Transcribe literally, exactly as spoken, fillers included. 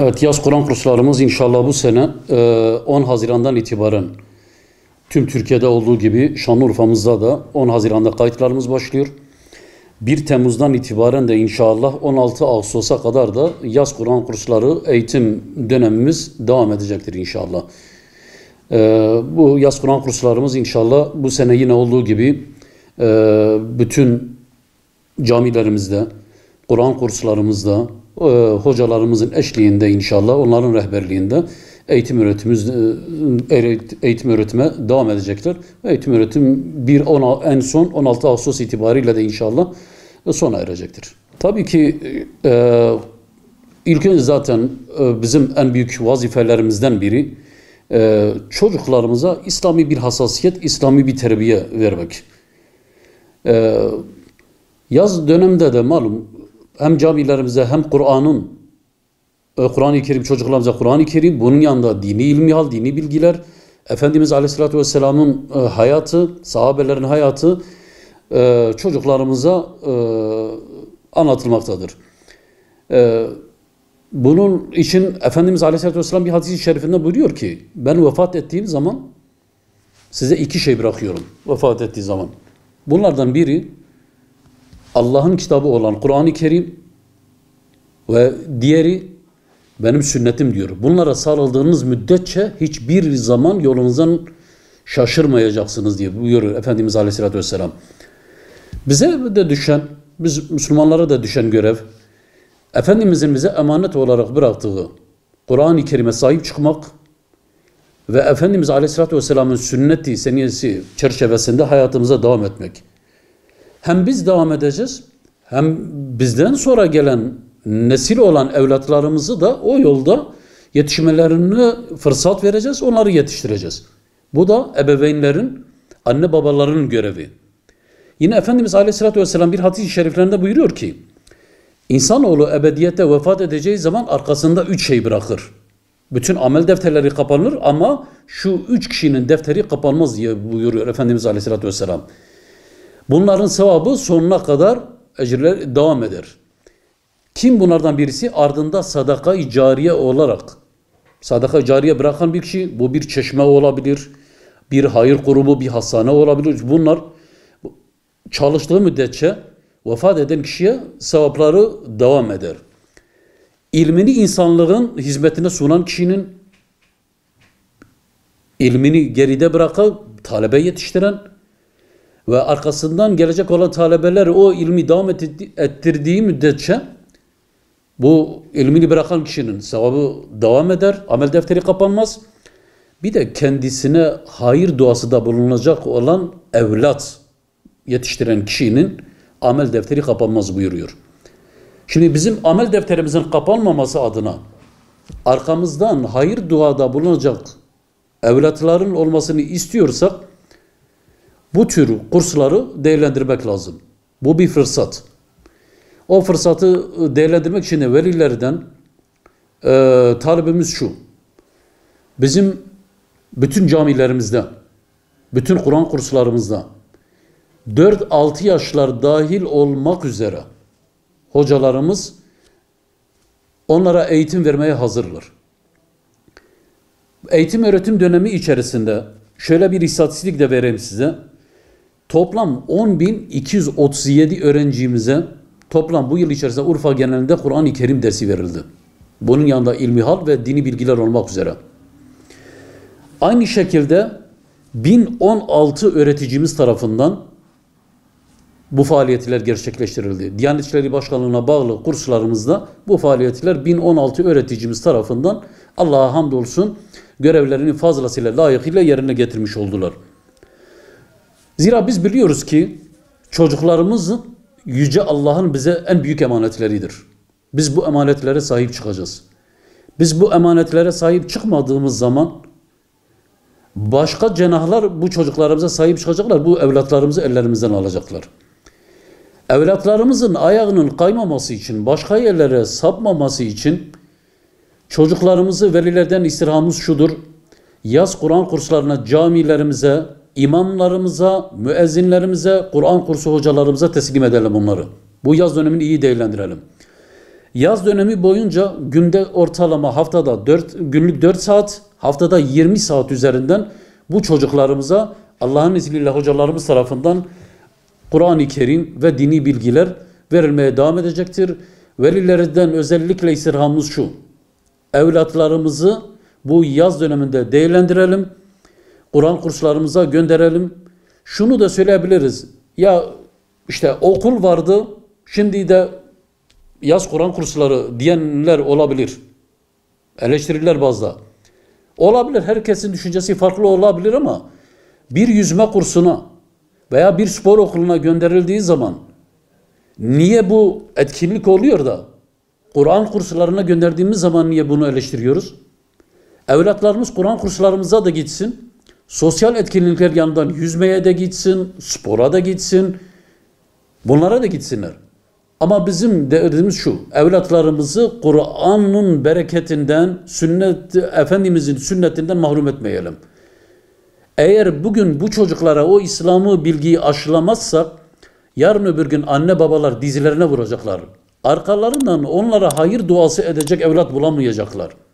Evet, yaz Kur'an kurslarımız inşallah bu sene on Haziran'dan itibaren tüm Türkiye'de olduğu gibi Şanlıurfa'mızda da on Haziran'da kayıtlarımız başlıyor. bir Temmuz'dan itibaren de inşallah on altı Ağustos'a kadar da yaz Kur'an kursları eğitim dönemimiz devam edecektir inşallah. Bu yaz Kur'an kurslarımız inşallah bu sene yine olduğu gibi bütün camilerimizde, Kur'an kurslarımızda, hocalarımızın eşliğinde inşallah, onların rehberliğinde eğitim öğretimimiz eğitim öğretime devam edecektir. Eğitim öğretim bir on en son on altı Ağustos itibariyle de inşallah sona erecektir. Tabii ki e, ilk önce zaten e, bizim en büyük vazifelerimizden biri e, çocuklarımıza İslami bir hassasiyet, İslami bir terbiye vermek. E, yaz dönemde de malum hem camilerimize hem Kur'an'ın Kur'an-ı Kerim çocuklarımıza Kur'an-ı Kerim, bunun yanında dini ilmihal, dini bilgiler, Efendimiz Aleyhisselatü Vesselam'ın hayatı, sahabelerin hayatı çocuklarımıza anlatılmaktadır. Bunun için Efendimiz Aleyhisselatü Vesselam bir hadis-i şerifinde buyuruyor ki, ben vefat ettiğim zaman size iki şey bırakıyorum vefat ettiği zaman. Bunlardan biri Allah'ın kitabı olan Kur'an-ı Kerim ve diğeri benim sünnetim diyor. Bunlara sarıldığınız müddetçe hiçbir zaman yolunuzdan şaşırmayacaksınız diye buyuruyor Efendimiz Aleyhisselatü Vesselam. Bize de düşen, biz Müslümanlara da düşen görev, Efendimizin bize emanet olarak bıraktığı Kur'an-ı Kerim'e sahip çıkmak ve Efendimiz Aleyhisselatü Vesselam'ın sünneti, seniyesi çerçevesinde hayatımıza devam etmek. Hem biz devam edeceğiz, hem bizden sonra gelen nesil olan evlatlarımızı da o yolda yetişmelerini fırsat vereceğiz, onları yetiştireceğiz. Bu da ebeveynlerin, anne babalarının görevi. Yine Efendimiz Aleyhisselatü Vesselam bir hadis-i şeriflerinde buyuruyor ki, insanoğlu ebediyette vefat edeceği zaman arkasında üç şey bırakır. Bütün amel defterleri kapanır ama şu üç kişinin defteri kapanmaz diye buyuruyor Efendimiz Aleyhisselatü Vesselam. Bunların sevabı sonuna kadar ecirler devam eder. Kim bunlardan birisi? Ardında sadaka-i cariye olarak. Sadaka-i cariye bırakan bir kişi, bu bir çeşme olabilir, bir hayır grubu, bir hastane olabilir. Bunlar çalıştığı müddetçe vefat eden kişiye sevapları devam eder. İlmini insanlığın hizmetine sunan kişinin, ilmini geride bırakıp talebe yetiştiren ve arkasından gelecek olan talebeleri o ilmi devam ettirdiği müddetçe bu ilmini bırakan kişinin sevabı devam eder, amel defteri kapanmaz. Bir de kendisine hayır duası da bulunacak olan evlat yetiştiren kişinin amel defteri kapanmaz buyuruyor. Şimdi bizim amel defterimizin kapanmaması adına arkamızdan hayır duada bulunacak evlatların olmasını istiyorsak bu tür kursları değerlendirmek lazım. Bu bir fırsat. O fırsatı değerlendirmek için de velilerden e, talebimiz şu. Bizim bütün camilerimizde, bütün Kur'an kurslarımızda dört altı yaşlar dahil olmak üzere hocalarımız onlara eğitim vermeye hazırlar. Eğitim öğretim dönemi içerisinde şöyle bir istatistik de vereyim size. Toplam on bin iki yüz otuz yedi öğrencimize toplam bu yıl içerisinde Urfa genelinde Kur'an-ı Kerim dersi verildi. Bunun yanında ilmihal ve dini bilgiler olmak üzere. Aynı şekilde bin on altı öğreticimiz tarafından bu faaliyetler gerçekleştirildi. Diyanet İşleri Başkanlığı'na bağlı kurslarımızda bu faaliyetler bin on altı öğreticimiz tarafından Allah'a hamdolsun görevlerini fazlasıyla layıkıyla yerine getirmiş oldular. Zira biz biliyoruz ki çocuklarımızın Yüce Allah'ın bize en büyük emanetleridir. Biz bu emanetlere sahip çıkacağız. Biz bu emanetlere sahip çıkmadığımız zaman başka cenahlar bu çocuklarımıza sahip çıkacaklar. Bu evlatlarımızı ellerimizden alacaklar. Evlatlarımızın ayağının kaymaması için, başka yerlere sapmaması için çocuklarımızı velilerden istirhamımız şudur. Yaz Kur'an kurslarına, camilerimize, İmamlarımıza, müezzinlerimize, Kur'an kursu hocalarımıza teslim edelim bunları. Bu yaz dönemini iyi değerlendirelim. Yaz dönemi boyunca günde ortalama haftada dört, günlük dört saat, haftada yirmi saat üzerinden bu çocuklarımıza Allah'ın izniyle hocalarımız tarafından Kur'an-ı Kerim ve dini bilgiler verilmeye devam edecektir. Velilerden özellikle istirhamımız şu: evlatlarımızı bu yaz döneminde değerlendirelim, Kur'an kurslarımıza gönderelim. Şunu da söyleyebiliriz: ya işte okul vardı, şimdi de yaz Kur'an kursları diyenler olabilir, eleştiriler bazda. Olabilir, herkesin düşüncesi farklı olabilir ama bir yüzme kursuna veya bir spor okuluna gönderildiği zaman niye bu etkinlik oluyor da Kur'an kurslarına gönderdiğimiz zaman niye bunu eleştiriyoruz? Evlatlarımız Kur'an kurslarımıza da gitsin, sosyal etkinlikler yanından yüzmeye de gitsin, spora da gitsin, bunlara da gitsinler. Ama bizim derdimiz şu: evlatlarımızı Kur'an'ın bereketinden, sünnet, Efendimizin sünnetinden mahrum etmeyelim. Eğer bugün bu çocuklara o İslam'ı, bilgiyi aşılamazsak yarın öbür gün anne babalar dizilerine vuracaklar. Arkalarından onlara hayır duası edecek evlat bulamayacaklar.